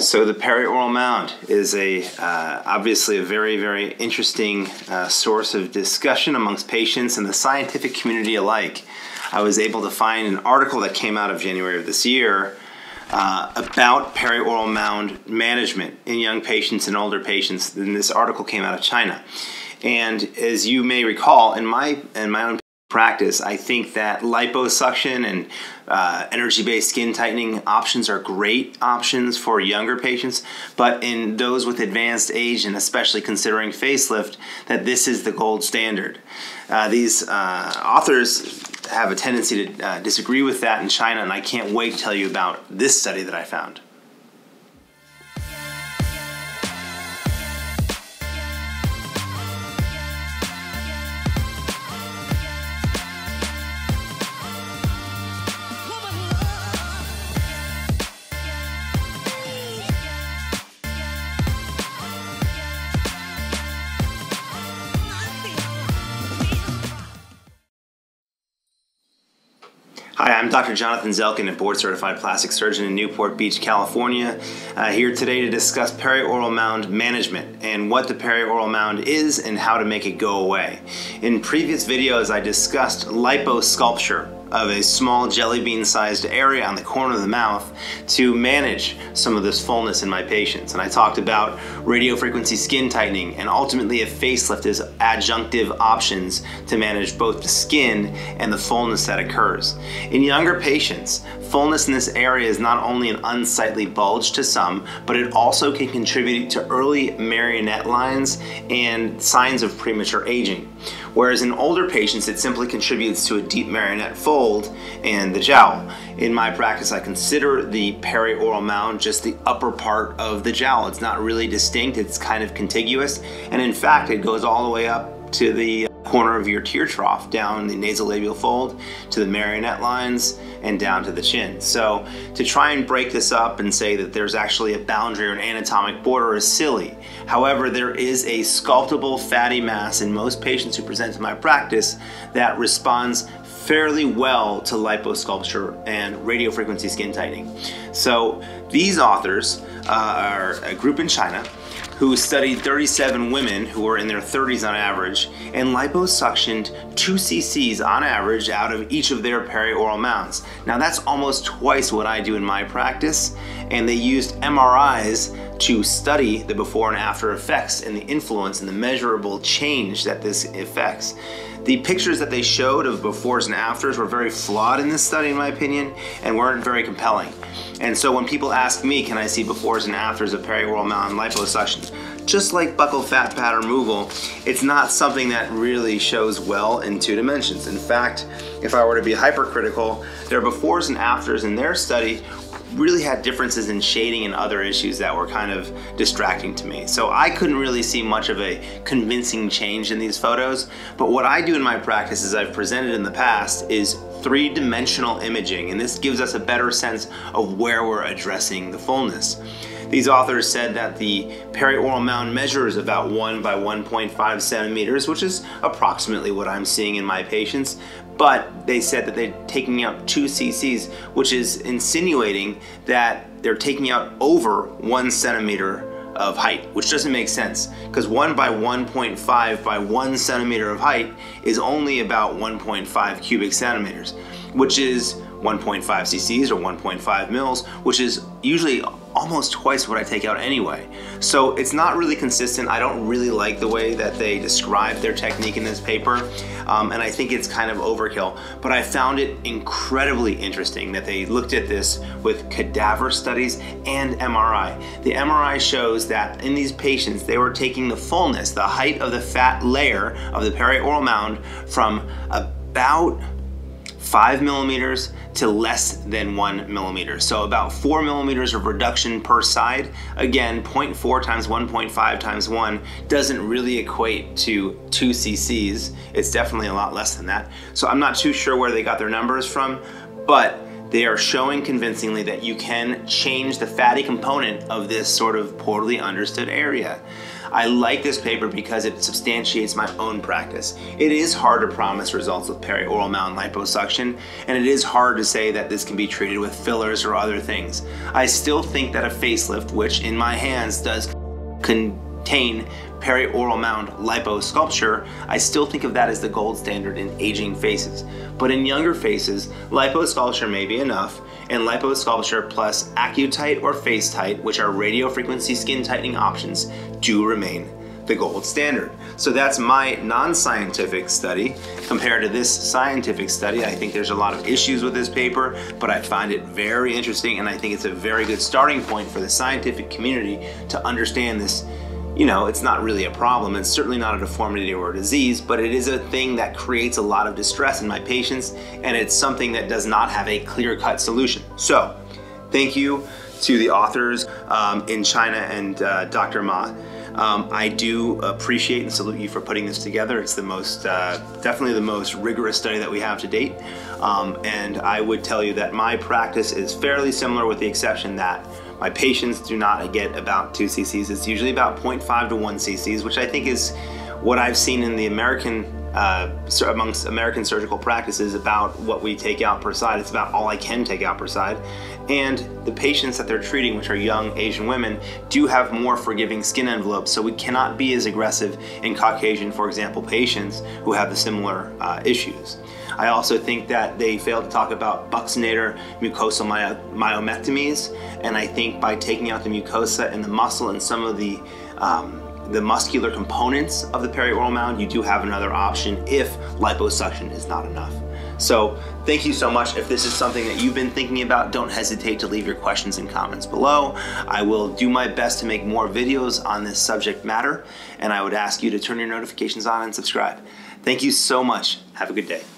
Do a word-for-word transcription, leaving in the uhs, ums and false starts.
So the perioral mound is a uh, obviously a very, very interesting uh, source of discussion amongst patients and the scientific community alike. I was able to find an article that came out of January of this year uh, about perioral mound management in young patients and older patients. And this article came out of China. And as you may recall, in my, in my own practice, I think that liposuction and uh, energy-based skin tightening options are great options for younger patients, but in those with advanced age and especially considering facelift, that this is the gold standard. Uh, these uh, authors have a tendency to uh, disagree with that in China, and I can't wait to tell you about this study that I found. Hi, I'm Doctor Jonathan Zelken, a board-certified plastic surgeon in Newport Beach, California, uh, here today to discuss perioral mound management and what the perioral mound is and how to make it go away. In previous videos, I discussed liposculpture of a small jelly bean-sized area on the corner of the mouth to manage some of this fullness in my patients. And I talked about radiofrequency skin tightening and ultimately a facelift as adjunctive options to manage both the skin and the fullness that occurs. In younger patients, fullness in this area is not only an unsightly bulge to some, but it also can contribute to early marionette lines and signs of premature aging. Whereas in older patients, it simply contributes to a deep marionette fold and the jowl. In my practice, I consider the perioral mound just the upper part of the jowl. It's not really distinct, it's kind of contiguous, and in fact, it goes all the way up to the corner of your tear trough, down the nasolabial fold, to the marionette lines, and down to the chin. So to try and break this up and say that there's actually a boundary or an anatomic border is silly. However, there is a sculptable fatty mass in most patients who present to my practice that responds fairly well to liposculpture and radiofrequency skin tightening. So these authors uh, are a group in China who studied thirty-seven women who were in their thirties on average and liposuctioned two C C's on average out of each of their perioral mounds. Now that's almost twice what I do in my practice, and they used M R Is to study the before and after effects and the influence and the measurable change that this affects. The pictures that they showed of befores and afters were very flawed in this study, in my opinion, and weren't very compelling. And so when people ask me, can I see befores and afters of perioral mound liposuction, just like buccal fat pad removal, it's not something that really shows well in two dimensions. In fact, if I were to be hypercritical, their befores and afters in their study really had differences in shading and other issues that were kind of distracting to me. So I couldn't really see much of a convincing change in these photos, but what I do in my practice, as I've presented in the past, is three-dimensional imaging, and this gives us a better sense of where we're addressing the fullness. These authors said that the perioral mound measures about one by one point five centimeters, which is approximately what I'm seeing in my patients, but they said that they're taking out two C C's, which is insinuating that they're taking out over one centimeter of height, which doesn't make sense, because one by one point five by one centimeter of height is only about one point five cubic centimeters, which is one point five C C's or one point five mils, which is usually almost twice what I take out anyway. So it's not really consistent. I don't really like the way that they describe their technique in this paper, um, and I think it's kind of overkill. But I found it incredibly interesting that they looked at this with cadaver studies and M R I. The M R I shows that in these patients, they were taking the fullness, the height of the fat layer of the perioral mound from about five millimeters to less than one millimeter. So about four millimeters of reduction per side. Again, zero point four times one point five times one doesn't really equate to two C C's. It's definitely a lot less than that. So I'm not too sure where they got their numbers from, but they are showing convincingly that you can change the fatty component of this sort of poorly understood area. I like this paper because it substantiates my own practice. It is hard to promise results with perioral mountain liposuction, and it is hard to say that this can be treated with fillers or other things. I still think that a facelift, which in my hands does contain perioral mound liposculpture, I still think of that as the gold standard in aging faces. But in younger faces, liposculpture may be enough, and liposculpture plus Accutite or FaceTite, which are radiofrequency skin tightening options, do remain the gold standard. So that's my non-scientific study. Compared to this scientific study, I think there's a lot of issues with this paper, but I find it very interesting, and I think it's a very good starting point for the scientific community to understand this. You know, it's not really a problem. It's certainly not a deformity or a disease, but it is a thing that creates a lot of distress in my patients, and it's something that does not have a clear-cut solution. So, thank you to the authors um, in China and uh, Doctor Ma. Um, I do appreciate and salute you for putting this together. It's the most, uh, definitely the most rigorous study that we have to date. Um, and I would tell you that my practice is fairly similar, with the exception that my patients do not get about two C C's. It's usually about zero point five to one C C's, which I think is what I've seen in the American, uh, amongst American surgical practices, about what we take out per side. It's about all I can take out per side. And the patients that they're treating, which are young Asian women, do have more forgiving skin envelopes, so we cannot be as aggressive in Caucasian, for example, patients who have the similar uh, issues. I also think that they failed to talk about buccinator mucosal my myomectomies, and I think by taking out the mucosa and the muscle and some of the um, the muscular components of the perioral mound, you do have another option if liposuction is not enough. So thank you so much. If this is something that you've been thinking about, don't hesitate to leave your questions and comments below. I will do my best to make more videos on this subject matter, and I would ask you to turn your notifications on and subscribe. Thank you so much. Have a good day.